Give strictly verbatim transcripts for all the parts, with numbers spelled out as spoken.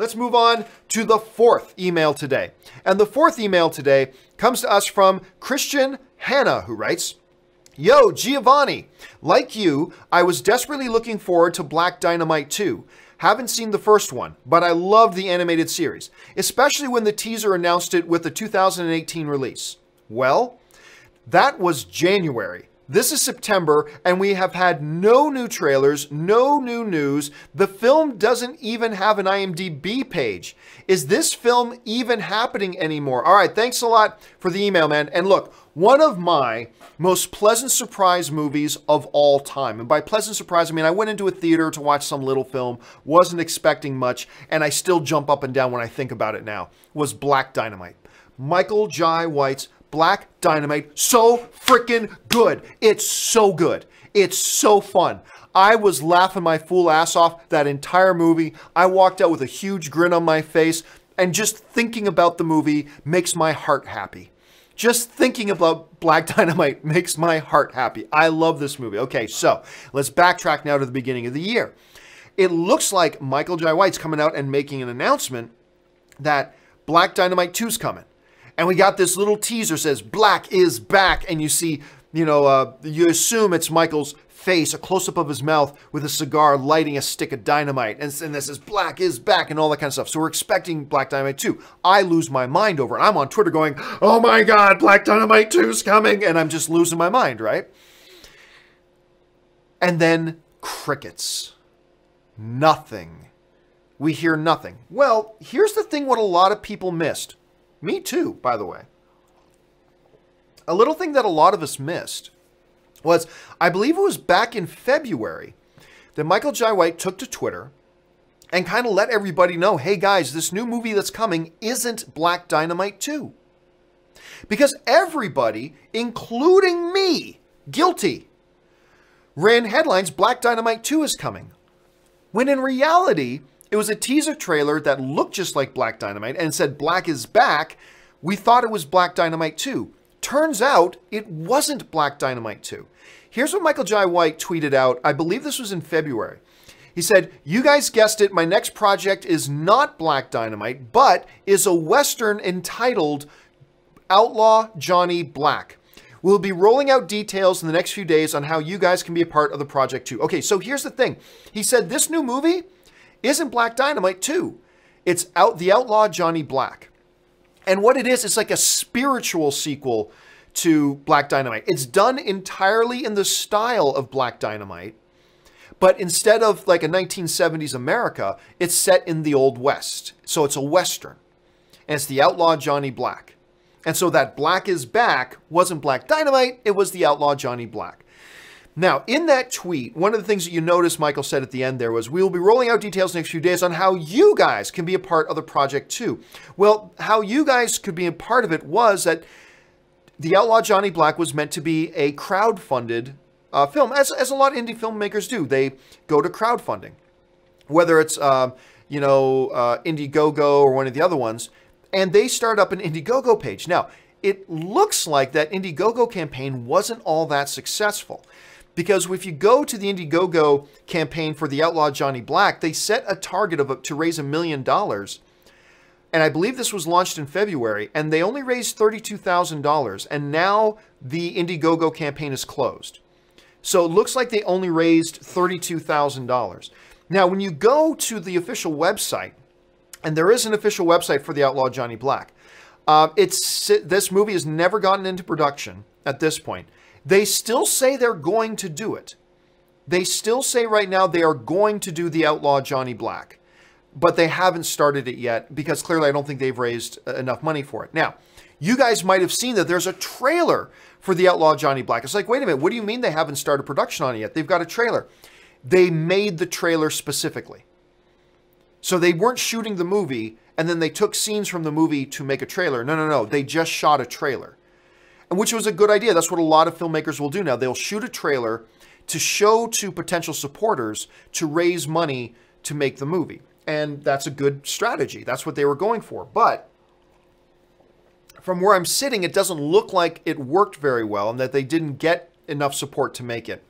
Let's move on to the fourth email today. And the fourth email today comes to us from Christian Hannah, who writes, "Yo, Giovanni, like you, I was desperately looking forward to Black Dynamite two. Haven't seen the first one, but I love the animated series, especially when the teaser announced it with the two thousand eighteen release. Well, that was January. This is September, and we have had no new trailers, no new news. The film doesn't even have an I M D B page. Is this film even happening anymore?" All right, thanks a lot for the email, man. And look, one of my most pleasant surprise movies of all time. And by pleasant surprise, I mean, I went into a theater to watch some little film, wasn't expecting much, and I still jump up and down when I think about it now, was Black Dynamite. Michael Jai White's Black Dynamite, so freaking good. It's so good. It's so fun. I was laughing my fool ass off that entire movie. I walked out with a huge grin on my face, and just thinking about the movie makes my heart happy. Just thinking about Black Dynamite makes my heart happy. I love this movie. Okay, so let's backtrack now to the beginning of the year. It looks like Michael Jai White's coming out and making an announcement that Black Dynamite two is coming. And we got this little teaser says, "Black is back." And you see, you know, uh, you assume it's Michael's face, a close-up of his mouth with a cigar lighting a stick of dynamite. And, and this is Black is back and all that kind of stuff. So we're expecting Black Dynamite two. I lose my mind over it. I'm on Twitter going, "Oh my God, Black Dynamite two is coming." And I'm just losing my mind, right? And then crickets. Nothing. We hear nothing. Well, here's the thing what a lot of people missed. Me too, by the way. A little thing that a lot of us missed was, I believe it was back in February, that Michael Jai White took to Twitter and kind of let everybody know, hey guys, this new movie that's coming isn't Black Dynamite two. Because everybody, including me, guilty, ran headlines, Black Dynamite two is coming. When in reality, it was a teaser trailer that looked just like Black Dynamite and said, "Black is back." We thought it was Black Dynamite two. Turns out it wasn't Black Dynamite two. Here's what Michael Jai White tweeted out. I believe this was in February. He said, "You guys guessed it. My next project is not Black Dynamite, but is a Western entitled Outlaw Johnny Black. We'll be rolling out details in the next few days on how you guys can be a part of the project too." Okay, so here's the thing. He said, this new movie isn't Black Dynamite two. It's out the Outlaw Johnny Black. And what it is, it's like a spiritual sequel to Black Dynamite. It's done entirely in the style of Black Dynamite, but instead of like a nineteen seventies America, it's set in the Old West. So it's a Western. And it's the Outlaw Johnny Black. And so that Black is back wasn't Black Dynamite, it was the Outlaw Johnny Black. Now, in that tweet, one of the things that you notice Michael said at the end there was, we will be rolling out details in the next few days on how you guys can be a part of the project too. Well, how you guys could be a part of it was that the Outlaw Johnny Black was meant to be a crowdfunded uh, film, as, as a lot of indie filmmakers do. They go to crowdfunding, whether it's, uh, you know, uh, Indiegogo or one of the other ones, and they start up an Indiegogo page. Now, it looks like that Indiegogo campaign wasn't all that successful. Because if you go to the Indiegogo campaign for the Outlaw Johnny Black, they set a target of up to raise a million dollars. And I believe this was launched in February, and they only raised thirty-two thousand dollars. And now the Indiegogo campaign is closed. So it looks like they only raised thirty-two thousand dollars. Now, when you go to the official website, and there is an official website for the Outlaw Johnny Black, uh, it's, this movie has never gotten into production at this point. They still say they're going to do it. They still say right now they are going to do the Outlaw Johnny Black. But they haven't started it yet because clearly I don't think they've raised enough money for it. Now, you guys might have seen that there's a trailer for the Outlaw Johnny Black. It's like, wait a minute, what do you mean they haven't started production on it yet? They've got a trailer. They made the trailer specifically. So they weren't shooting the movie and then they took scenes from the movie to make a trailer. No, no, no, they just shot a trailer. Which was a good idea. That's what a lot of filmmakers will do now. They'll shoot a trailer to show to potential supporters to raise money to make the movie. And that's a good strategy. That's what they were going for. But from where I'm sitting, it doesn't look like it worked very well and that they didn't get enough support to make it.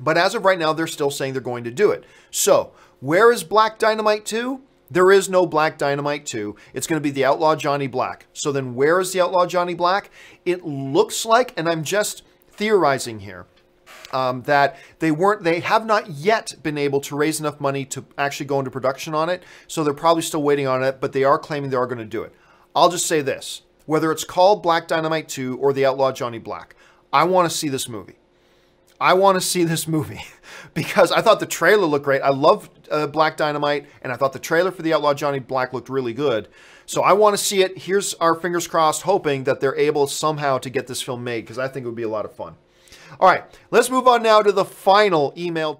But as of right now, they're still saying they're going to do it. So where is Black Dynamite two? There is no Black Dynamite two. It's going to be the Outlaw Johnny Black. So then where is the Outlaw Johnny Black? It looks like, and I'm just theorizing here, um, that they weren't, they have not yet been able to raise enough money to actually go into production on it. So they're probably still waiting on it, but they are claiming they are going to do it. I'll just say this, whether it's called Black Dynamite two or the Outlaw Johnny Black, I want to see this movie. I want to see this movie because I thought the trailer looked great. I love uh, Black Dynamite, and I thought the trailer for the Outlaw Johnny Black looked really good. So I want to see it. Here's our fingers crossed, hoping that they're able somehow to get this film made because I think it would be a lot of fun. All right, let's move on now to the final email.